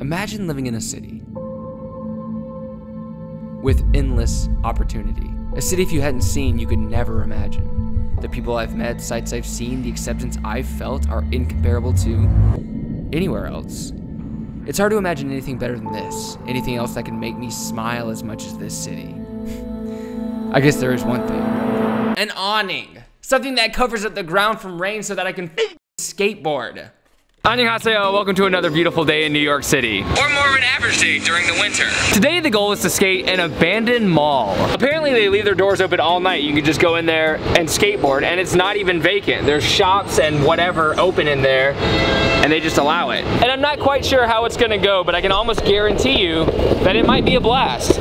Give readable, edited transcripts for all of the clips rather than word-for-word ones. Imagine living in a city with endless opportunity. A city if you hadn't seen, you could never imagine. The people I've met, sights I've seen, the acceptance I've felt are incomparable to anywhere else. It's hard to imagine anything better than this, anything else that can make me smile as much as this city. I guess there is one thing. An awning. Something that covers up the ground from rain so that I can skateboard. Anyhaseo, welcome to another beautiful day in New York City. Or more of an average day during the winter. Today the goal is to skate an abandoned mall. Apparently they leave their doors open all night. You can just go in there and skateboard and it's not even vacant. There's shops and whatever open in there and they just allow it. And I'm not quite sure how it's gonna go, but I can almost guarantee you that it might be a blast.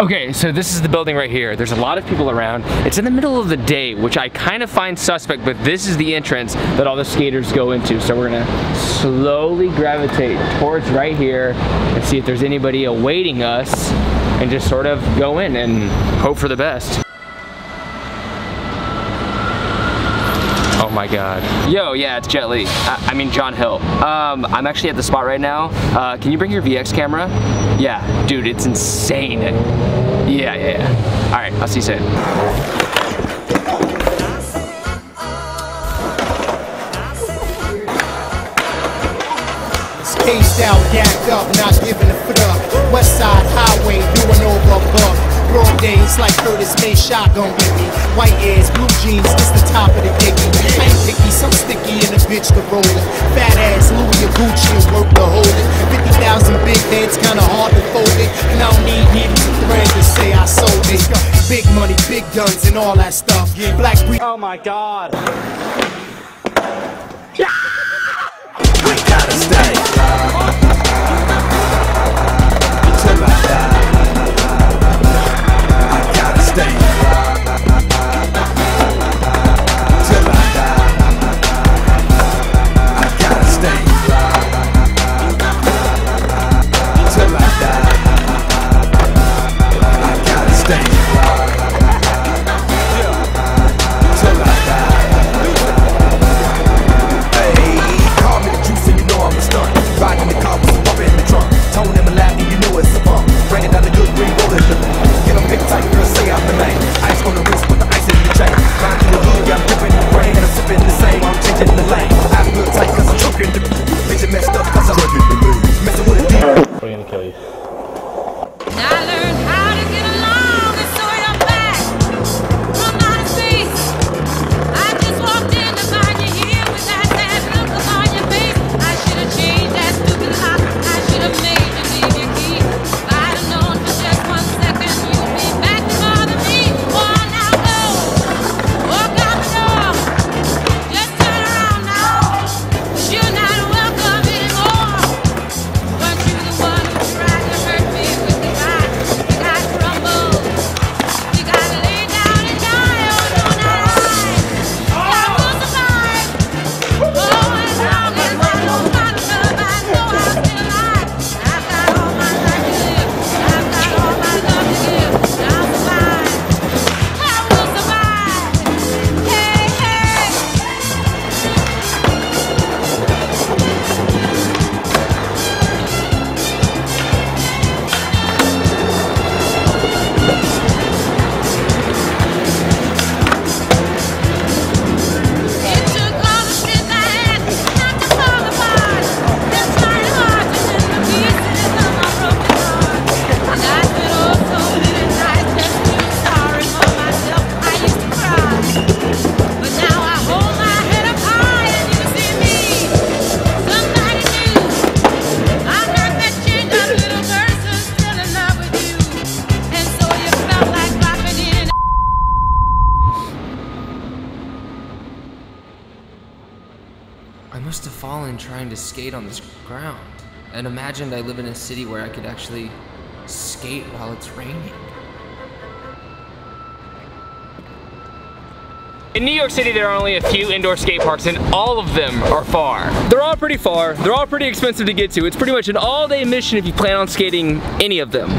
Okay, so this is the building right here. There's a lot of people around. It's in the middle of the day, which I kind of find suspect, but this is the entrance that all the skaters go into. So we're gonna slowly gravitate towards right here and see if there's anybody awaiting us and just sort of go in and hope for the best. Oh my God. Yo, yeah, it's Jet Li. I mean John Hill. I'm actually at the spot right now. Can you bring your VX camera? Yeah, dude, it's insane. Yeah. All right, I'll see you soon. Spaced out, gacked up, not giving a fuck. West Side Highway, doing over a buck. Broad days like Curtis May shotgun with me. White ears, blue jeans, it's the top of the iggy. I ain't picky, some sticky and a bitch to roll it. Fat ass Louis Gucci is worth the holding. 50,000 big heads, kinda hard to fold it. And I don't need even two friends to say I sold it. Big money, big guns and all that stuff. Black breed. Oh my God. Yeah. We gotta stay. I must have fallen trying to skate on this ground and imagined I live in a city where I could actually skate while it's raining. In New York City, there are only a few indoor skate parks and all of them are far. They're all pretty far. They're all pretty expensive to get to. It's pretty much an all-day mission if you plan on skating any of them.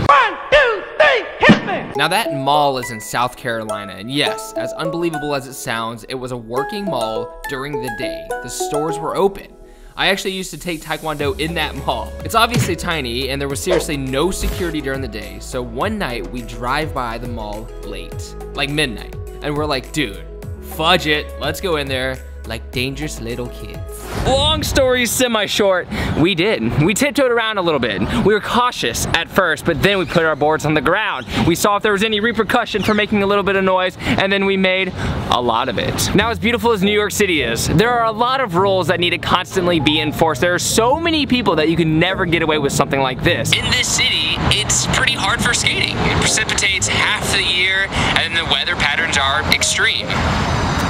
Now that mall is in South Carolina, and yes, as unbelievable as it sounds, it was a working mall during the day. The stores were open. I actually used to take Taekwondo in that mall. It's obviously tiny, and there was seriously no security during the day, so one night we drive by the mall late, like midnight, and we're like, dude, fudge it, let's go in there like dangerous little kids. Long story semi-short, we did. We tiptoed around a little bit. We were cautious at first, but then we put our boards on the ground. We saw if there was any repercussion for making a little bit of noise, and then we made a lot of it. Now, as beautiful as New York City is, there are a lot of rules that need to constantly be enforced. There are so many people that you can never get away with something like this. In this city, it's pretty hard for skating. It precipitates half the year, and the weather patterns are extreme.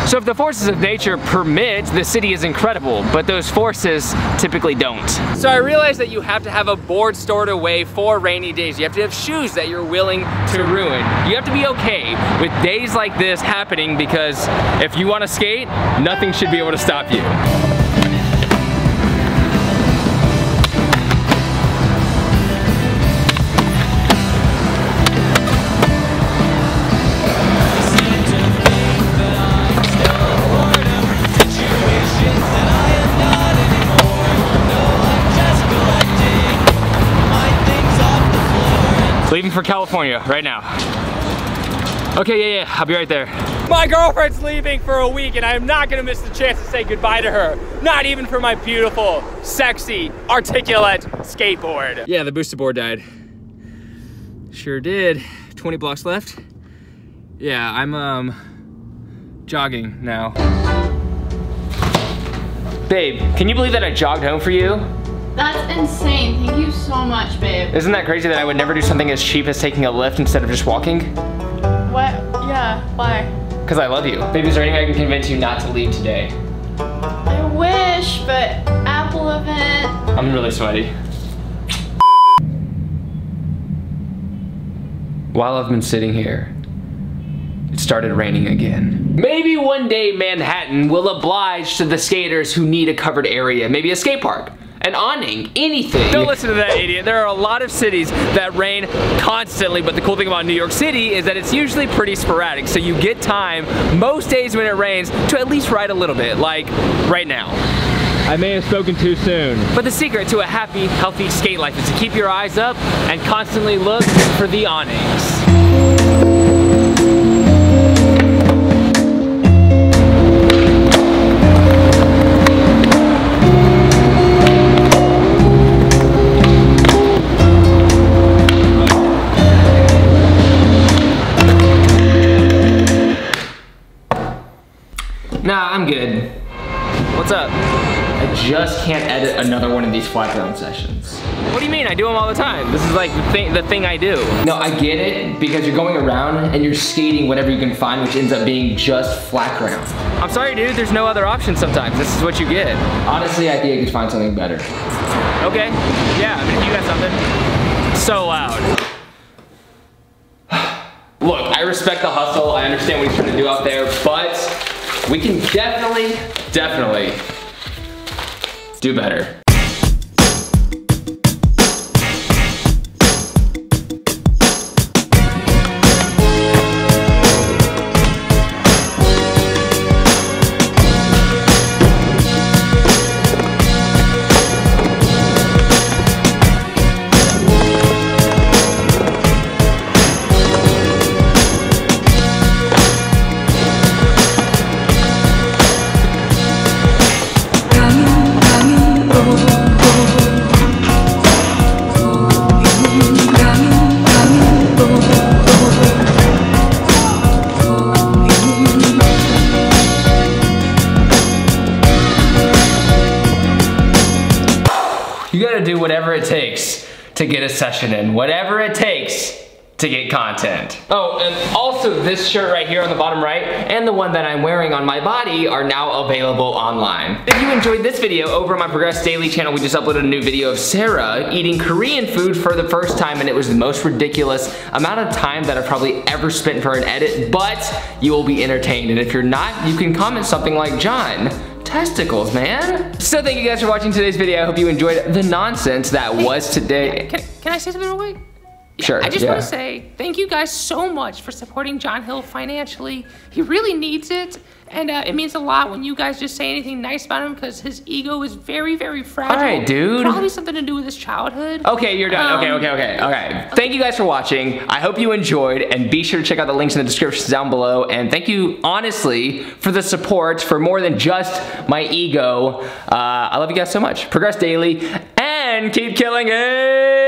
So if the forces of nature permit, the city is incredible, but those forces typically don't. So I realized that you have to have a board stored away for rainy days. You have to have shoes that you're willing to ruin. You have to be okay with days like this happening, because if you want to skate, nothing should be able to stop you. Leaving for California right now. Okay, yeah, I'll be right there. My girlfriend's leaving for a week, and I am not gonna miss the chance to say goodbye to her. Not even for my beautiful, sexy, articulate skateboard. Yeah, the booster board died. Sure did. 20 blocks left. Yeah, I'm jogging now. Babe, can you believe that I jogged home for you? That's insane. Thank you so much, babe. Isn't that crazy that I would never do something as cheap as taking a Lyft instead of just walking? What? Yeah, why? Because I love you. Babe, is there anything I can convince you not to leave today? I wish, but Apple event. I'm really sweaty. While I've been sitting here, it started raining again. Maybe one day Manhattan will oblige to the skaters who need a covered area, maybe a skate park. An awning, anything. Don't listen to that idiot. There are a lot of cities that rain constantly, but the cool thing about New York City is that it's usually pretty sporadic, so you get time most days when it rains to at least ride a little bit, like right now. I may have spoken too soon. But the secret to a happy, healthy skate life is to keep your eyes up and constantly look for the awnings. Nah, I'm good. What's up? I just can't edit another one of these flat ground sessions. What do you mean? I do them all the time. This is like the thing I do. No, I get it, because you're going around and you're skating whatever you can find, which ends up being just flat ground. I'm sorry, dude. There's no other option sometimes. This is what you get. Honestly, I think I could find something better. Okay. Yeah, I mean, if you got something. So loud. Look, I respect the hustle. I understand what he's trying to do out there, but we can definitely do better. You gotta do whatever it takes to get a session in, whatever it takes to get content. Oh, and also this shirt right here on the bottom right and the one that I'm wearing on my body are now available online. If you enjoyed this video, over on my Progress Daily channel, we just uploaded a new video of Sarah eating Korean food for the first time, and it was the most ridiculous amount of time that I've probably ever spent for an edit, but you will be entertained. And if you're not, you can comment something like, John, testicles, man. So thank you guys for watching today's video. I hope you enjoyed the nonsense that was today. Can I say something real quick? Sure. I just want to say thank you guys so much for supporting John Hill financially. He really needs it. And it means a lot when you guys just say anything nice about him, because his ego is very, very fragile. All right, dude. Probably something to do with his childhood. Okay, you're done. Okay. Thank you guys for watching. I hope you enjoyed, and be sure to check out the links in the description down below. And thank you, honestly, for the support, for more than just my ego. I love you guys so much. Progress Daily, and keep killing it.